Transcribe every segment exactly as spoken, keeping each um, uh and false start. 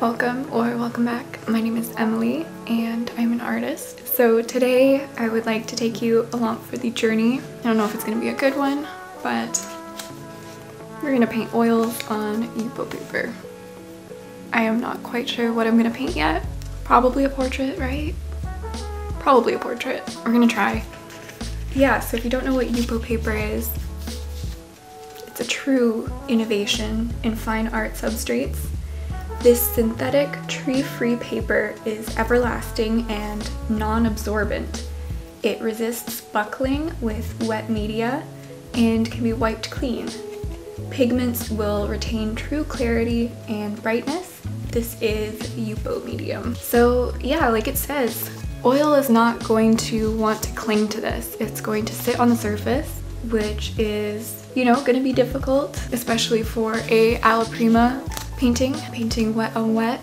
Welcome or welcome back. My name is Emily and I'm an artist. So today I would like to take you along for the journey. I don't know if it's going to be a good one, but we're going to paint oils on Yupo paper. I am not quite sure what I'm going to paint yet. Probably a portrait, right? Probably a portrait. We're going to try. Yeah, so if you don't know what Yupo paper is, it's a true innovation in fine art substrates. This synthetic, tree-free paper is everlasting and non-absorbent. It resists buckling with wet media and can be wiped clean. Pigments will retain true clarity and brightness. This is Yupo medium. So yeah, like it says, oil is not going to want to cling to this. It's going to sit on the surface, which is, you know, gonna be difficult, especially for a alla prima painting, painting wet on wet,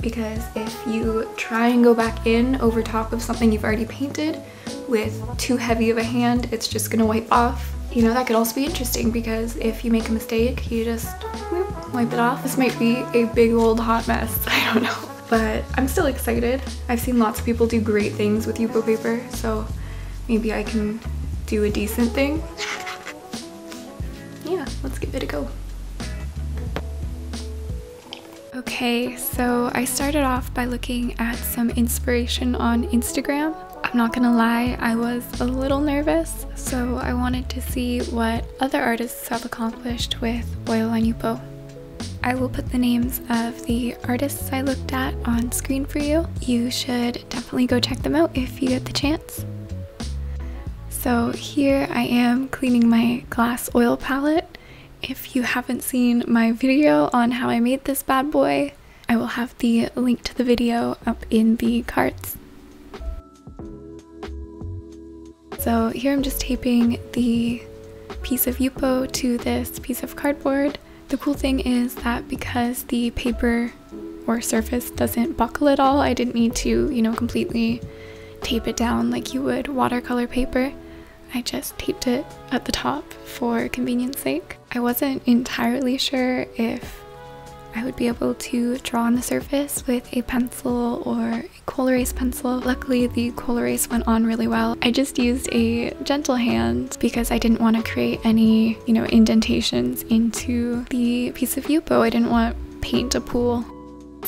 because if you try and go back in over top of something you've already painted with too heavy of a hand, it's just gonna wipe off. You know, that could also be interesting because if you make a mistake, you just whoop, wipe it off. This might be a big old hot mess, I don't know. But I'm still excited. I've seen lots of people do great things with Yupo paper, so maybe I can do a decent thing. Yeah, let's give it a go. Okay, so I started off by looking at some inspiration on Instagram. I'm not gonna lie, I was a little nervous, so I wanted to see what other artists have accomplished with oil on Yupo. I will put the names of the artists I looked at on screen for you. You should definitely go check them out if you get the chance. So here I am cleaning my glass oil palette. If you haven't seen my video on how I made this bad boy, I will have the link to the video up in the cards. So here I'm just taping the piece of Yupo to this piece of cardboard. The cool thing is that because the paper or surface doesn't buckle at all, I didn't need to, you know, completely tape it down like you would watercolor paper. I just taped it at the top for convenience sake. I wasn't entirely sure if I would be able to draw on the surface with a pencil or a Col-erase pencil. Luckily, the Col-erase went on really well. I just used a gentle hand because I didn't want to create any, you know, indentations into the piece of Yupo. I didn't want paint to pool.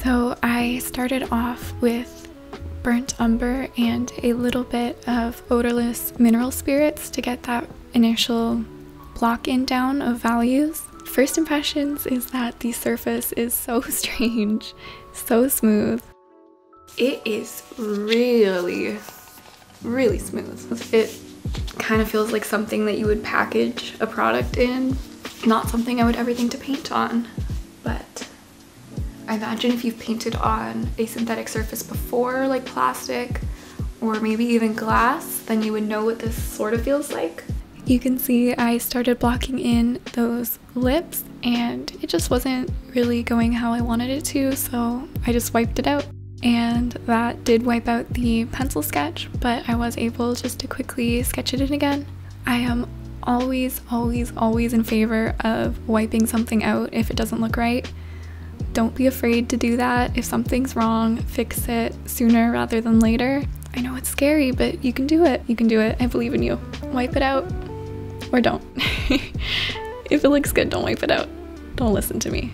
So I started off with burnt umber and a little bit of odorless mineral spirits to get that initial block in down of values. First impressions is that the surface is so strange, so smooth. It is really, really smooth. It kind of feels like something that you would package a product in, not something I would ever think to paint on, but I imagine if you've painted on a synthetic surface before, like plastic or maybe even glass, then you would know what this sort of feels like. You can see I started blocking in those lips and it just wasn't really going how I wanted it to, so I just wiped it out. And that did wipe out the pencil sketch, but I was able just to quickly sketch it in again. I am always, always, always in favor of wiping something out if it doesn't look right. Don't be afraid to do that. If something's wrong, fix it sooner rather than later. I know it's scary, but you can do it. You can do it. I believe in you. Wipe it out or don't. If it looks good, don't wipe it out. Don't listen to me.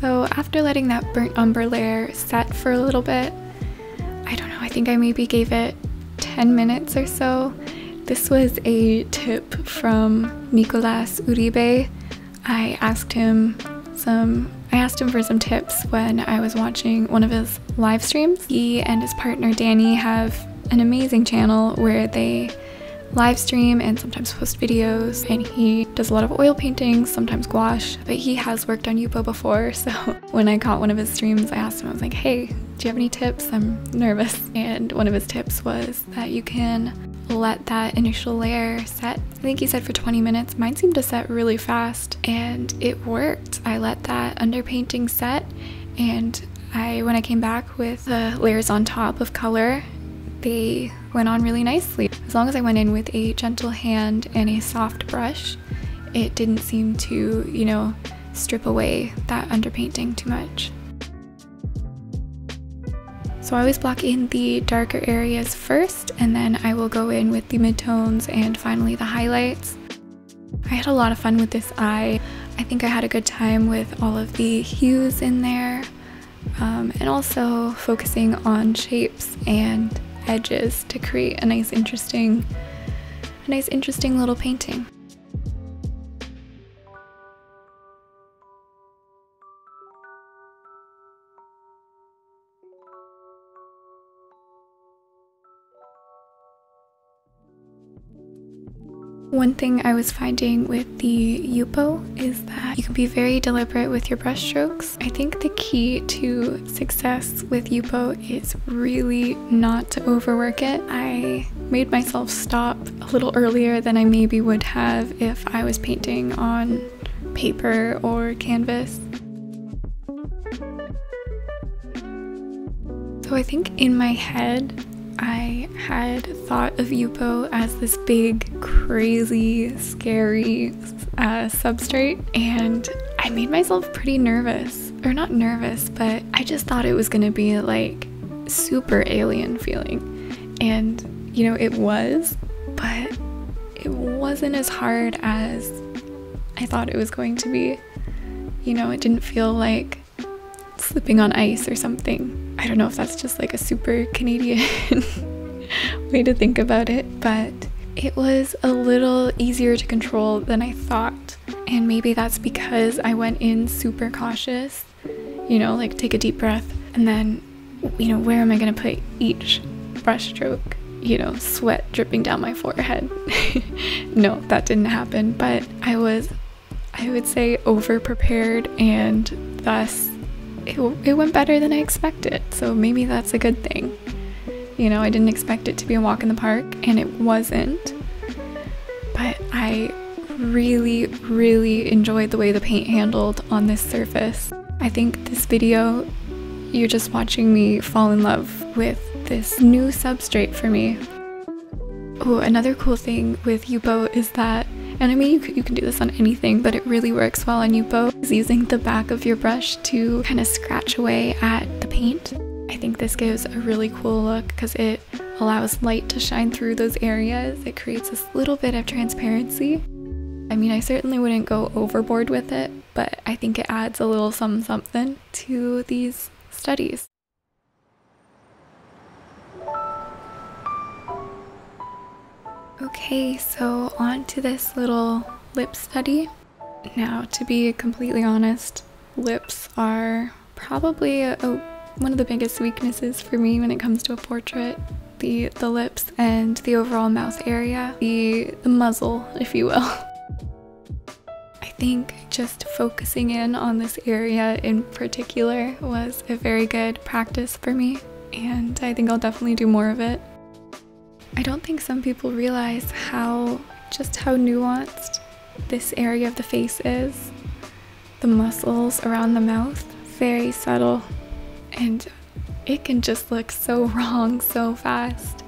So after letting that burnt umber layer set for a little bit, I don't know, I think I maybe gave it ten minutes or so. This was a tip from Nicolas Uribe. I asked him some I asked him for some tips when I was watching one of his live streams. He and his partner Danny have an amazing channel where they live stream and sometimes post videos, and he does a lot of oil paintings, sometimes gouache, but he has worked on Yupo before, so when I caught one of his streams I asked him, I was like, hey, do you have any tips? I'm nervous. And one of his tips was that you can let that initial layer set. I think he said for twenty minutes. Mine seemed to set really fast and it worked. I let that underpainting set, and I when I came back with the layers on top of color, they went on really nicely. As long as I went in with a gentle hand and a soft brush, it didn't seem to, you know, strip away that underpainting too much. So I always block in the darker areas first, and then I will go in with the midtones and finally the highlights. I had a lot of fun with this eye. I think I had a good time with all of the hues in there, um, and also focusing on shapes and edges to create a nice interesting, a nice interesting little painting. One thing I was finding with the Yupo is that you can be very deliberate with your brush strokes. I think the key to success with Yupo is really not to overwork it. I made myself stop a little earlier than I maybe would have if I was painting on paper or canvas. So I think in my head, I had thought of Yupo as this big, crazy, scary uh, substrate, and I made myself pretty nervous. Or not nervous, but I just thought it was gonna be like super alien feeling. And you know, it was, but it wasn't as hard as I thought it was going to be. You know, it didn't feel like slipping on ice or something. I don't know if that's just like a super Canadian way to think about it, but it was a little easier to control than I thought. And maybe that's because I went in super cautious, you know, like take a deep breath and then, you know, where am I gonna put each brush stroke? You know, sweat dripping down my forehead. No, that didn't happen, but I was, I would say, over prepared, and thus It, it went better than I expected, so maybe that's a good thing. You know, I didn't expect it to be a walk in the park, and it wasn't, but I really, really enjoyed the way the paint handled on this surface. I think this video, you're just watching me fall in love with this new substrate for me. Oh, another cool thing with Yupo is that, and I mean, you can, you can do this on anything, but it really works well on Yupo, is using the back of your brush to kind of scratch away at the paint. I think this gives a really cool look because it allows light to shine through those areas. It creates this little bit of transparency. I mean, I certainly wouldn't go overboard with it, but I think it adds a little something something to these studies. Okay, so on to this little lip study. Now, to be completely honest, lips are probably a, a, one of the biggest weaknesses for me when it comes to a portrait. The, the lips and the overall mouth area, the, the muzzle, if you will. I think just focusing in on this area in particular was a very good practice for me, and I think I'll definitely do more of it. I don't think some people realize how, just how nuanced this area of the face is. The muscles around the mouth, very subtle, and it can just look so wrong so fast.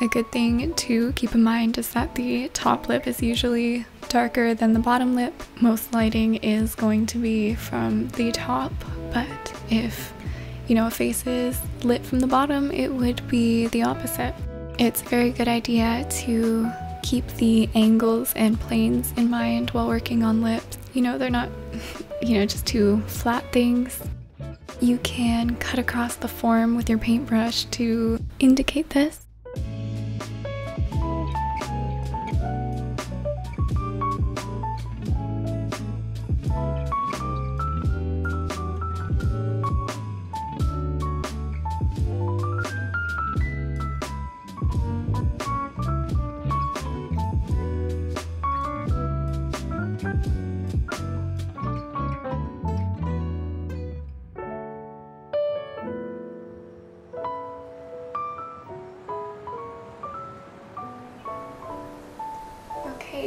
A good thing to keep in mind is that the top lip is usually darker than the bottom lip. Most lighting is going to be from the top, but if you know, a face is lit from the bottom, it would be the opposite. It's a very good idea to keep the angles and planes in mind while working on lips. You know, they're not, you know, just two flat things. You can cut across the form with your paintbrush to indicate this.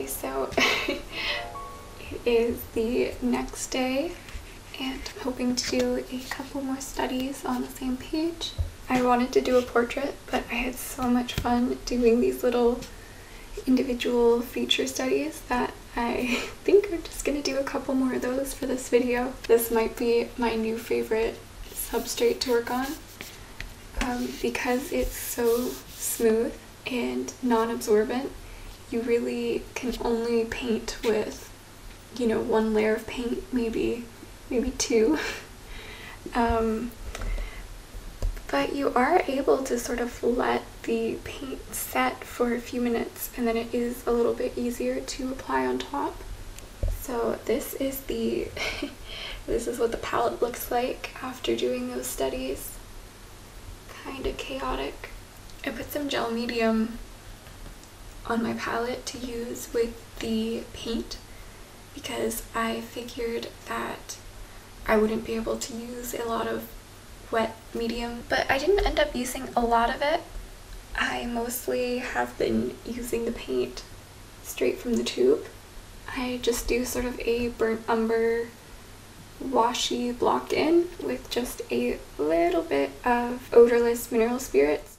So it is the next day, and I'm hoping to do a couple more studies on the same page. I wanted to do a portrait, but I had so much fun doing these little individual feature studies that I think I'm just gonna do a couple more of those for this video. This might be my new favorite substrate to work on um, because it's so smooth and non-absorbent. You really can only paint with, you know, one layer of paint, maybe maybe two. um, But you are able to sort of let the paint set for a few minutes, and then it is a little bit easier to apply on top. So this is the this is what the palette looks like after doing those studies. Kind of chaotic. I put some gel medium on my palette to use with the paint because I figured that I wouldn't be able to use a lot of wet medium, but I didn't end up using a lot of it. I mostly have been using the paint straight from the tube. I just do sort of a burnt umber washy block in with just a little bit of odorless mineral spirits.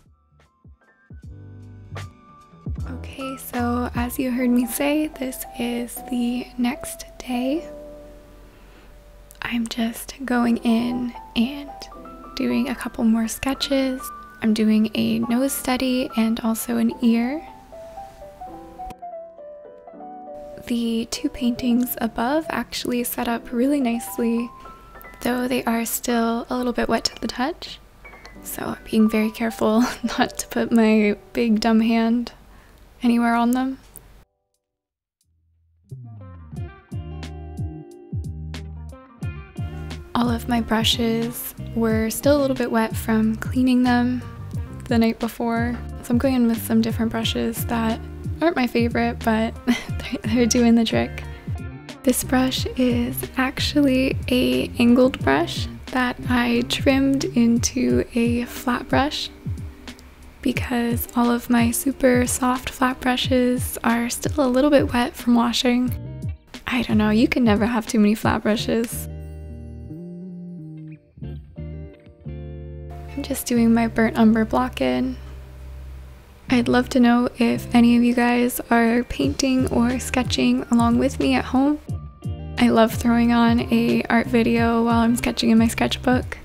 Okay, so as you heard me say, this is the next day. I'm just going in and doing a couple more sketches. I'm doing a nose study and also an ear. The two paintings above actually set up really nicely, though they are still a little bit wet to the touch. So I'm being very careful not to put my big dumb hand anywhere on them. All of my brushes were still a little bit wet from cleaning them the night before. So I'm going in with some different brushes that aren't my favorite, but they're doing the trick. This brush is actually a angled brush that I trimmed into a flat brush because all of my super soft flat brushes are still a little bit wet from washing. I don't know, you can never have too many flat brushes. I'm just doing my burnt umber block in. I'd love to know if any of you guys are painting or sketching along with me at home. I love throwing on a art video while I'm sketching in my sketchbook.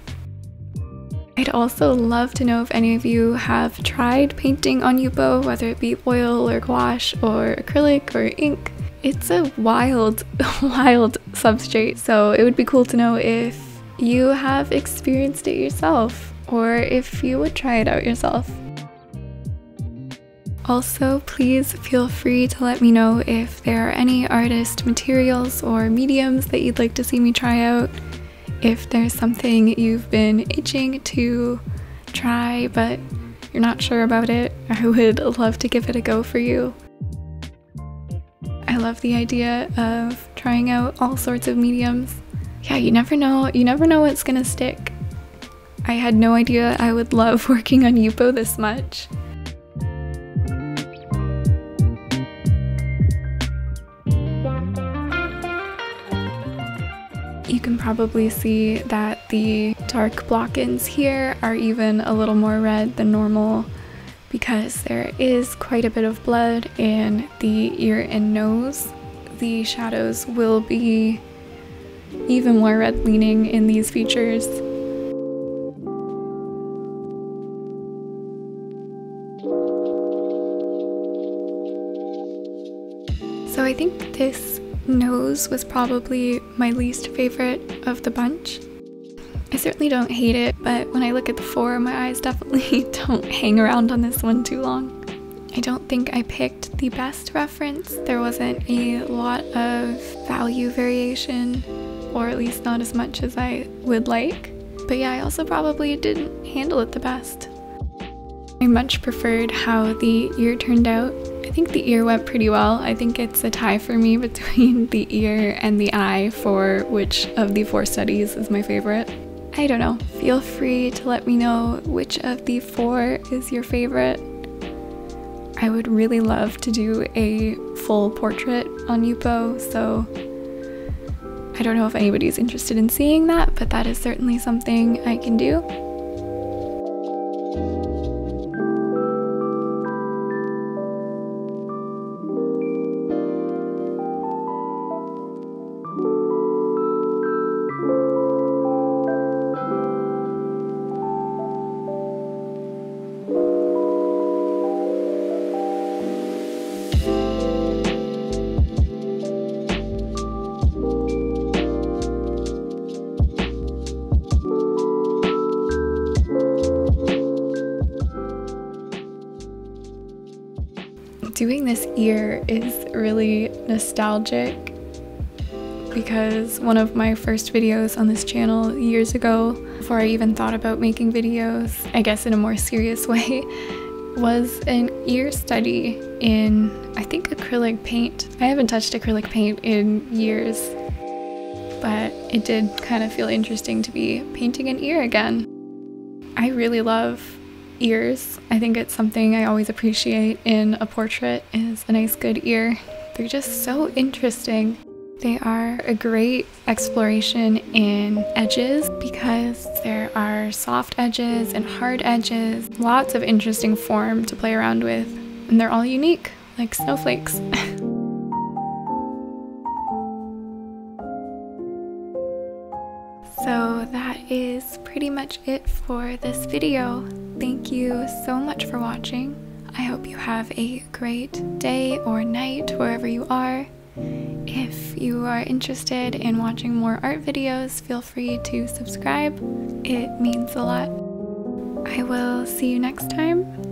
I'd also love to know if any of you have tried painting on Yupo, whether it be oil or gouache or acrylic or ink. It's a wild, wild substrate, so it would be cool to know if you have experienced it yourself, or if you would try it out yourself. Also, please feel free to let me know if there are any artist materials or mediums that you'd like to see me try out, if there's something you've been itching to try but you're not sure about it. I would love to give it a go for you. I love the idea of trying out all sorts of mediums. Yeah, you never know, you never know what's gonna stick. I had no idea I would love working on Yupo this much. You can probably see that the dark block-ins here are even a little more red than normal because there is quite a bit of blood in the ear and nose. The shadows will be even more red-leaning in these features. So I think this nose was probably my least favorite of the bunch. I certainly don't hate it, but when I look at the four, my eyes definitely don't hang around on this one too long. I don't think I picked the best reference. There wasn't a lot of value variation, or at least not as much as I would like. But yeah, I also probably didn't handle it the best. I much preferred how the ear turned out. I think the ear went pretty well. I think it's a tie for me between the ear and the eye for which of the four studies is my favorite. I don't know. Feel free to let me know which of the four is your favorite. I would really love to do a full portrait on Yupo, so I don't know if anybody's interested in seeing that, but that is certainly something I can do. doing this ear is really nostalgic because one of my first videos on this channel years ago, before I even thought about making videos, I guess in a more serious way, was an ear study in, I think, acrylic paint. I haven't touched acrylic paint in years, but it did kind of feel interesting to be painting an ear again. I really love ears. I think it's something I always appreciate in a portrait is a nice good ear. They're just so interesting. They are a great exploration in edges because there are soft edges and hard edges, lots of interesting form to play around with, and they're all unique, like snowflakes. So that is pretty much it for this video. Thank you so much for watching. I hope you have a great day or night wherever you are. If you are interested in watching more art videos, feel free to subscribe. It means a lot. I will see you next time.